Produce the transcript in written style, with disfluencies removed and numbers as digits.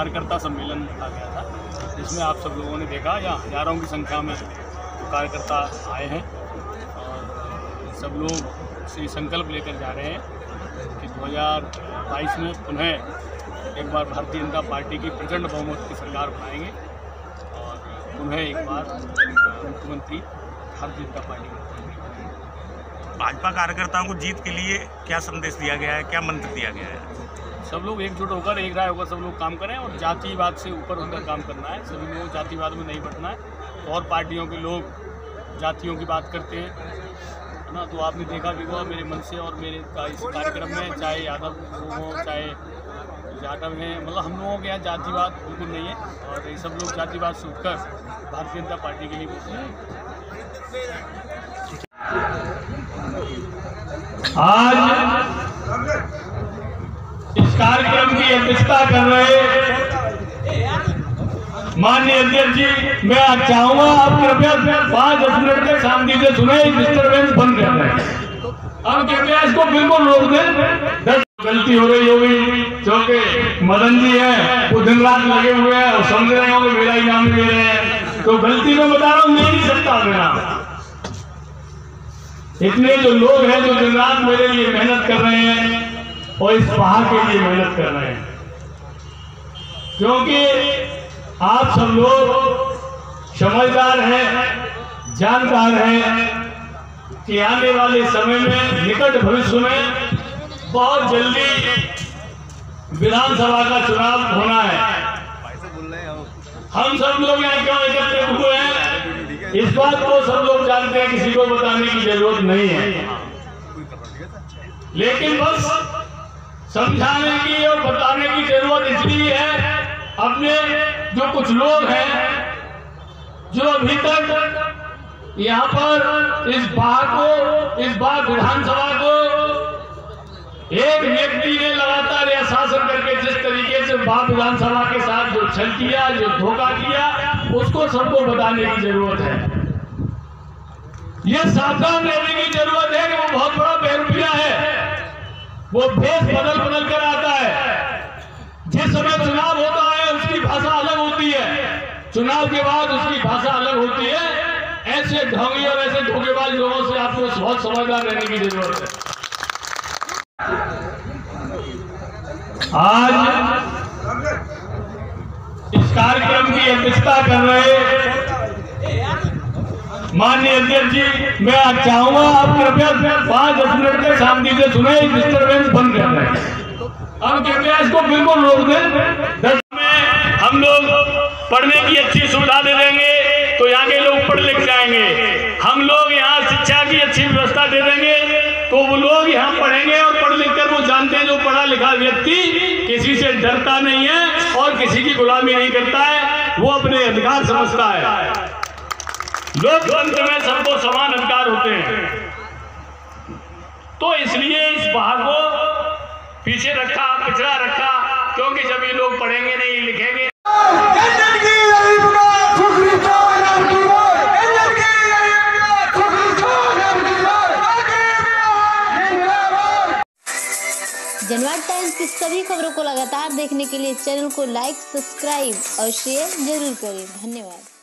कार्यकर्ता सम्मेलन रखा गया था, जिसमें आप सब लोगों ने देखा या हज़ारों की संख्या में कार्यकर्ता आए हैं और सब लोग से संकल्प लेकर जा रहे हैं कि 2022 में पुनः एक बार भारतीय जनता पार्टी की प्रचंड बहुमत की सरकार बनाएंगे और पुनः एक बार मुख्यमंत्री भारतीय जनता पार्टी। भाजपा कार्यकर्ताओं को जीत के लिए क्या संदेश दिया गया है, क्या मंत्र दिया गया है? सब लोग एकजुट होकर, एक राय होकर सब लोग काम करें और जातिवाद से ऊपर होकर काम करना है। सभी लोगों को जातिवाद में नहीं बढ़ना है। और पार्टियों के लोग जातियों की बात करते हैं, है ना, तो आपने देखा भी होगा मेरे मन से और मेरे इस कार्यक्रम में, चाहे यादव हो चाहे जाटव हैं, मतलब हम लोगों के यहाँ जातिवाद बिल्कुल नहीं है और ये सब लोग जातिवाद से उठकर भारतीय जनता पार्टी के लिए बोलते हैं। आज इस कार्यक्रम की अध्यक्षता कर रहे माननीय अध्यक्ष जी, मैं आज चाहूंगा आप कृपया 5-10 मिनट तक शांति से सुने, डिस्टर्बेंस बंद कर रहे हैं। अब कृपया इसको बिल्कुल रोक दें। 10 गलती हो रही होगी क्योंकि मदन जी है वो दिन रात लगे हुए हैं और समझ रहे होंगे मेरा इनाम ले रहे हैं, तो गलती में बता रहा हूँ, नहीं सकता मेरा। इतने जो लोग हैं जो दिन रात मेरे लिए मेहनत कर रहे हैं और इस पहाड़ के लिए मेहनत कर रहे हैं, क्योंकि आप सब लोग समझदार हैं, जानकार हैं कि आने वाले समय में, निकट भविष्य में बहुत जल्दी विधानसभा का चुनाव होना है। हम सब लोग यहाँ क्यों एकत्रित हुए हैं इस बात को सब लोग जानते हैं, किसी को बताने की जरूरत नहीं है, लेकिन बस समझाने की और बताने की जरूरत इसलिए है, अपने जो कुछ लोग हैं जो अभी तक यहाँ पर इस बार विधानसभा को एक व्यक्ति ने लगातार या शासन करके जिस तरीके से बात विधानसभा के साथ जो छल किया, जो धोखा किया, उसको सबको बताने की जरूरत है। यह सावधान रहने की जरूरत है कि वो बहुत बड़ा बेरुपिया है, वो भेष बदल कर आता है। जिस समय चुनाव होता है उसकी भाषा अलग होती है, चुनाव के बाद उसकी भाषा अलग होती है। ऐसे ढोंगी और ऐसे धोखेबाज लोगों से आपको बहुत समझदार रहने की जरूरत है। आज इस कार्यक्रम की अध्यक्षता कर रहे माननीय अध्यक्ष जी, मैं आज चाहूंगा आप कृपया 5-10 मिनट तक शांति से सुने, डिस्टर्बेंस बंद कर रहे हैं। हम कृपया इसको बिल्कुल रोक दें। 10 में हम लोग पढ़ने की अच्छी सुविधा दे देंगे तो यहाँ के लोग पढ़ लिख जाएंगे। हम लोग यहाँ शिक्षा की अच्छी व्यवस्था दे देंगे तो वो लोग यहाँ पढ़ेंगे और पढ़ लिख कर वो जानते हैं, जो पढ़ा लिखा व्यक्ति किसी से डरता नहीं है और किसी की गुलामी नहीं करता है, वो अपने अधिकार समझता है। लोकतंत्र में सबको समान अधिकार होते हैं, तो इसलिए इस बात को पीछे रखा, पिछड़ा रखा, क्योंकि जब ये लोग पढ़ेंगे नहीं, लिखेंगे। जनवाद टाइम्स की सभी खबरों को लगातार देखने के लिए चैनल को लाइक, सब्सक्राइब और शेयर जरूर करें। धन्यवाद।